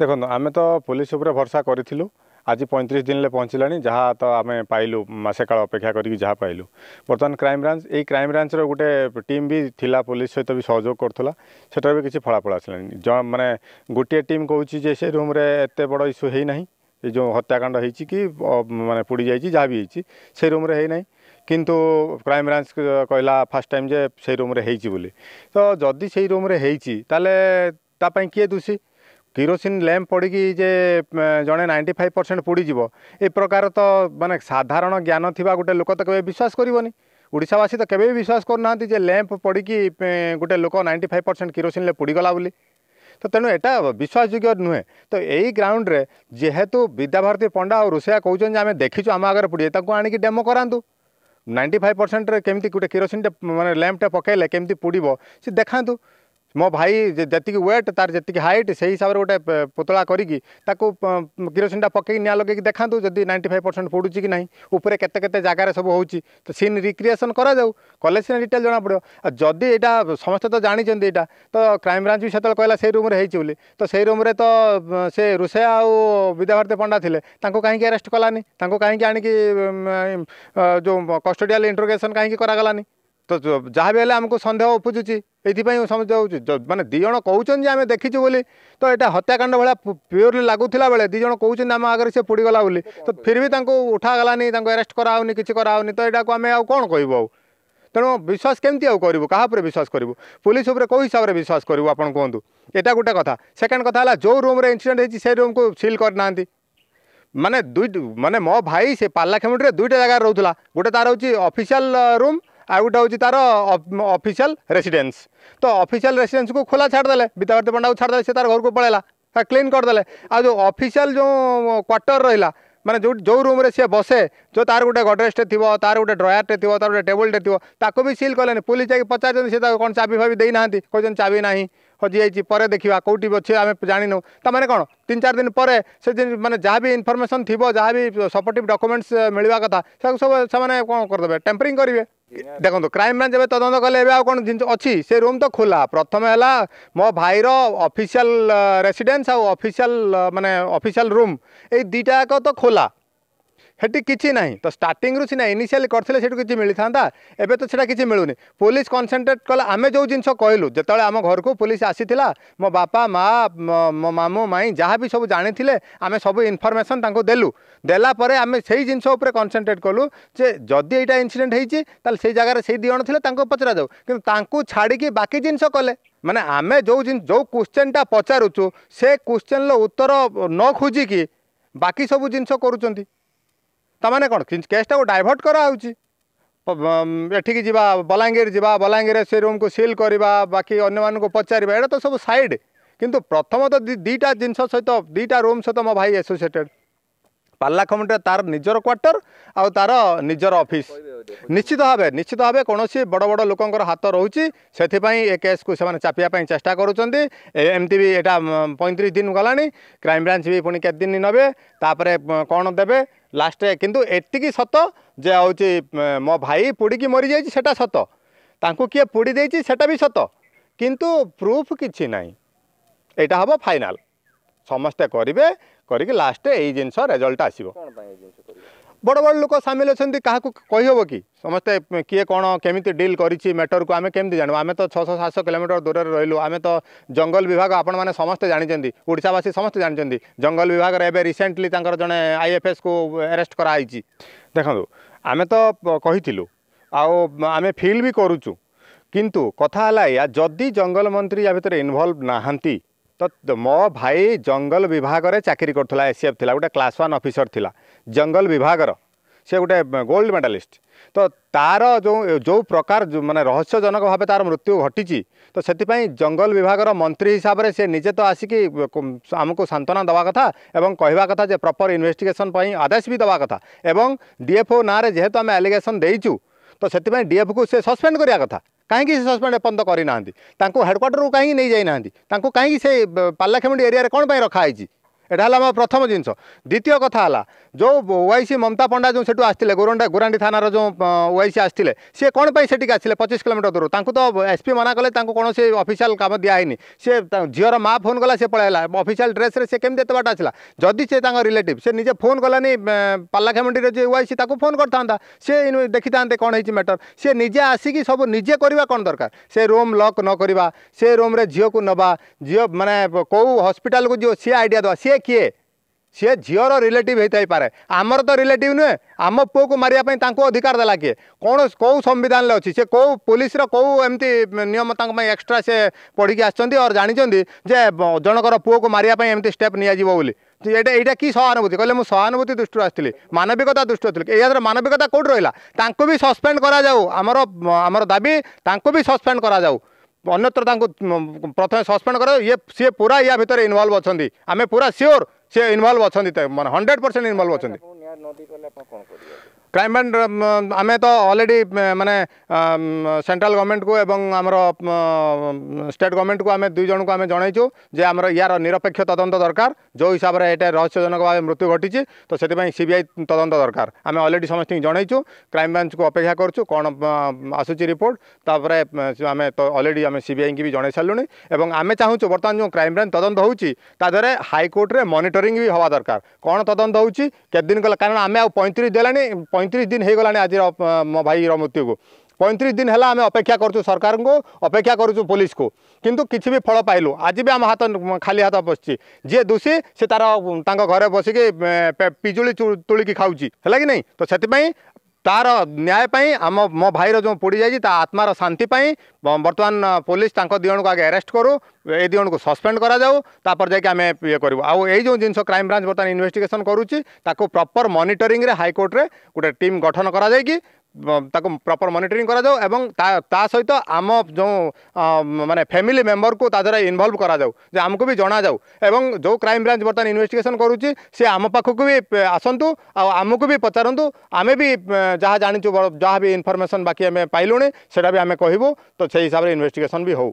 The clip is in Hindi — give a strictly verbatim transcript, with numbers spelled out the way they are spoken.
देखो आम तो पुलिस भरसा करूँ आज पैंतीस दिन ले पहुँचलानी जहाँ तो आम पाइलु मसे काल अपेक्षा करी जहाँ पाइलु। बर्तमान क्राइम ब्रांच यही क्राइम ब्रांच रो गोटे टीम भी थिला पुलिस सहित भी सहयोग करथला सेटा भी किसी फलाफल आसलानी ज माने गोटे टीम कहूँ जे से रूम रे एते बड़ इश्यू है ना ये जो हत्याकांड होती कि माने पुड़ी जाइए जहाँ भी होती से रूम रे ना किंतु क्राइम ब्रांच कहला फर्स्ट टाइम जे से रूम रे होती बोली तो जदि से रूम रे होती ताले किए दोषी किरोसिन लैंप पड़ी जे जड़े नाइंटी फाइव परसेंट पोड़ीज ए प्रकार तो माने साधारण ज्ञान थी गोटे लोक तो केवे विश्वास करबनी ओडावासी तो केवे विश्वास करना जे लैंप पड़ी गोटे लोक नाइंटी फाइव परसेंट किरोसिन पोड़गला बोली तो तेणु एटा विश्वासयोग्य नुहे। तो यही ग्राउंड रे जेहेतु विद्याभारती पंडा और रोसिया कहते आम देखीचु आम आगे पोड़े आणिक डेमो करातु नाइंटी फाइव परसेंट केमती गोटे किरोसिन माने लैंपटे पकड़े केमती पोड़ब सी देखा मो भाई जैसे वेट तार जी हाइट से हिसाब से गोटे पुतला करी किरोसिन पकई निआ लगे देखा जदि नाइंटी फाइव परसेंट पोड़ू कि ना उपरे केते केते जगार सब हो तो सीन रिक्रिएसन कले सीना डिटेल जना पड़ो आ जदि यहाँ समस्ते तो जानी यहाँ तो क्राइम ब्रांच भी से कहला से रूम्रे होली तो से रूम्रे तो से रोसिया और विद्याभारती पंडा थे कहीं आरेस्ट कलानी कहीं आणिक जो कस्टोडियल इंट्रोगेसन कहीं करागलानी तो जहाँ भी आमको सन्देह उपजुची ये समझ मानने दिजन कहते आम देखीचु बोली तो यहाँ हत्याकांड भाया प्योरली लगुला बेले दिज कहते आम आगे से पोड़गला बोली तो फिर भी उठागलानी आरेस्ट कराऊनि किसी कराऊनि तो यहाँ आम आउ कौन कहू तेणु विश्वास केमती आउ करू क्या विश्वास करूँ पुलिस उपर कौ हिसाब से विश्वास करूँ आप कहतु यहाँ गोटे कथा। सेकेंड कथा है जो रूम्रे इनसीडेट होती से रूम को सिल करना मानने दुई मानने मो भाई से पार्लाखेमुंडी दुईटा जगह रोला गोटे तार हूँ ऑफिशियल रूम आ गोटे हूँ तार ऑफिशियल रेसिडेंस तो ऑफिशियल रेसिडेंस को खोला छाड़देले विद्याभारती पंडा को छाड़देले से तार घर को पलैला क्लीन करदेले आ जो ऑफिशियल जो क्वार्टर रहा माने जो जो रूम रे सी बसे जो तार गोटे गडरेजटे थी तार गोटे ड्रयरटे थी तार गोटे टेबुलटे थी ताको भी सिल कले पुलिस जाकि पचार से कौन चाबी फाबी देना कहते चाबी ना हजि जा देखा कौटी अच्छे आम जाणीनु ताने कौन तीन चार दिन पर से माने जहाँ भी इनफर्मेशन थी जहाँ भी सपोर्टिव डॉक्यूमेंट्स मिलवा कथा सब से कौन करदे टेम्परिंग करेंगे। देखो क्राइम ब्रांच जब तदंत कले कौन जिन अच्छी से रूम तो खोला प्रथम है मो भाईर ऑफिशियल रेसिडेंस आउ ऑफिशियल माने ऑफिशियल रूम ये दीटा एक तो खोला हेटी किसी ना तो स्टार्टिंग सीना इनिशियल करते कि मिलता था एवं तो सीटा किसी मिलूनी पुलिस कनसेंट्रेट कला आम जो जिन कहलु जो आम घर को पुलिस आसी मो बापा माँ मो मामू माई जहाँ भी सब जानी आम सब इनफर्मेशन देलु देलापर आम से जिन कनसेंट्रेट कलु जदि यहाँ इनसीडेट होती जगार से दिजन थे पचरा जाऊ कि छाड़ी बाकी जिन कले माने आम जो जिन जो क्वेश्चनटा पचारुचु से क्वेश्चन उत्तर न खोजिकी बाकी सब जिन कर तमाने कौन केसटा को डायभर्ट कराठी जा बलांगीर जा बलांगीर से रूम को सिल करवा बाकी अन्न को पचार एटा तो सब साइड किंतु प्रथम तो दीटा जिन सहित दीटा रूम सहित मो भाई एसोसिएटेड पार्लाखेमुंडी तार निजर क्वार्टर आउ तार निजर ऑफिस निश्चित भाव निश्चित भाव कौन बड़ बड़ लोकंर हाथ रोचे से केस को से चापियाप चेष्टा करमती भी यहाँ पैंतीस दिन गला क्राइम ब्रांच भी पुणी केत दिन नबे तापर कौन देवे लास्ट किंतु एतिकी सत जे हूँ मो भाई पोड़ी मरी जाटा सत तांको किए पोड़ी देइछि सेटा भी सत किंतु प्रूफ किछि नाही एटा हबो फाइनल समस्ते करिवे करिक लास्ट एई जिनस रिजल्ट आसीबो बड़ बड़ लोक सामिल अछंती काहाकु कहियो कि समस्ते किए कौन केमिति डील करिछि मैटर को आम केमिति जानू आम तो छह सौ सात सौ किलोमीटर दूर रहिलु आम तो जंगल विभाग आपण माने समस्ते जानिचंदी ओडिसावासी समस्ते जानिचंदी जंगल विभाग रे एबे रिसेंटली तांकर जने आईएफएस को अरेस्ट करा आइछि। देखंतु आम तो कहितिलु आउ आम फील भी करूचु किंतु कथा हला या जदि जंगल मंत्री या भितर इन्वॉल्व नाहंती तो मो भाई जंगल विभाग रे चाकरी करथला एसीएफ थिला गोटे क्लास वन ऑफिसर थिला जंगल विभाग रो से गोटे गोल्ड मेडालिस्ट तो तार जो जो प्रकार जो माने रहस्यजनक भाव तार मृत्यु घटी तो से जंगल विभाग रो मंत्री हिसाब से निजे तो आसिक आमको सांत्वना दवा कथा एवं कहवा कथा जे प्रॉपर इन्वेस्टिगेशन पई आदेश भी दवा कथा एवं डीएफओ ना रे जेहेतु आम एलिगेशन देइचु तो से डीएफ को से सस्पेंड करिया कथा कहीं सस्पेंड एपर्त करना हेडक्वार्टर को कहीं नहीं जाना कहीं से पार्लाखेमुंडी एरिया कौन रखाई यहाँ प्रथम जिनस द्वितीय कथा है जो ओआईसी ममता पंडा जो सेठू आसते गोरंडा गोरांडी थाना जो ओआईसी आसते सी कौन सेठी आसते पचीस किलोमीटर दूर तांको तो एसपी मना कले कौन से ऑफिशियल काम दिहनी सी झीर माँ फोन कला सी पलैला ऑफिशियल ड्रेस से केमती एत बाट आसला जदि से रिलेटिव से निजे फोन कलानी पालाखेमुंडी जो ओआईसी फोन करता सी देखी था कौन है मैटर सी निजे आसिकी सब निजे करवा कौन दरकार से रूम लॉक न करवा से रूम रे झील को नवा झील मानने कौ हस्पिटाल को जो सी आइडिया दवा सी किए सी झीर रिलेटिव होता पारे आमर तो रिलेटिव नुहे आम पु को मारे अधिकार देला किए कौन कौ संविधान अच्छी से कौ पुलिस रो एमती नियम एक्सट्रा से पढ़ी आर जानी जनकर पुओ को मारे एमती स्टेप नि यहाँ कि सहानुभूति कहले मुझे सहानुभूति दृष्टि आसती मानविकता दृष्टि थी यार मानविकता कौट रहा तांको भी सस्पेंड कराऊ आमर आमर दाबी तांको भी सस्पेंड कराऊ अन्यत्र प्रथम सस्पेंड कर ये सी पूरा या भीतर इनवल्व अच्छा आम पूरा सियोर सी इनवल्व अच्छा मैं हंड्रेड परसेंट इनवल्व अच्छा क्राइम ब्रांच आम तो ऑलरेडी माने सेंट्रल गवर्नमेंट को एवं आमर स्टेट गवर्नमेंट को आम दुईज को आम जनइचु जे आम यार निरपेक्ष तदंत दरकार जो हिसाब से ये रहस्यजनक भाव मृत्यु घटी तो से सीबीआई तदंत दरकार आम ऑलरेडी समस्त जनइचु क्राइम ब्रांच को अपेक्षा करूँ कौन आसूची रिपोर्ट तापर आम तो ऑलरेडी आम सीबीआई की भी जन सारूँ और आम चाहूँ बर्तमान जो क्राइम ब्रांच तदंत होता हाईकोर्ट में मनिटरिंग भी हवा दरकार कौन तदंत होतीन गला कारण आम आज पैंतीस देलानी पैंतीस दिन हो गलानी आज मो भाई मृत्यु को पैंतीस दिन है आम अपेक्षा करूँ सरकार को अपेक्षा करूँ पुलिस को किंतु किसी भी फल पाइलु आज भी आम हाथ खाली हाथ बसची जी दोषी से तार घर बसिक पिजुली तुलिकी खाऊँगी है कि नहीं तो से तार न्याय आम मो भाईर जो पोड़ जाइए आत्मार शांति बर्तमान पुलिस दिजन को आगे अरेस्ट करूँ ए दिजन को सस्पेंड कराऊपर जामें ये करूँ आउ यो जिनस क्राइम ब्रांच बर्तमान इन्वेस्टिगेशन करुच्ची प्रॉपर मॉनिटरिंग रे हाई कोर्ट रे गोटे टीम गठन करा जाएगी ताको प्रॉपर मॉनिटरिंग करा जाओ एवं ता सहित आम जो माने फैमिली मेंबर को तादरे इन्वॉल्व करा जाओ जे आमको भी जना जाओ एवं जो क्राइम ब्रांच बर्तमान इन्वेस्टिगेशन करुच्ची से आम पाखक भी आसतु आमको भी पचारतु आम भी जहाँ जानी जहाँ भी इनफॉरमेशन बाकी आम पाइलुणी से आम कहूँ तो से हिसाब से इन्वेस्टिगेशन भी हो।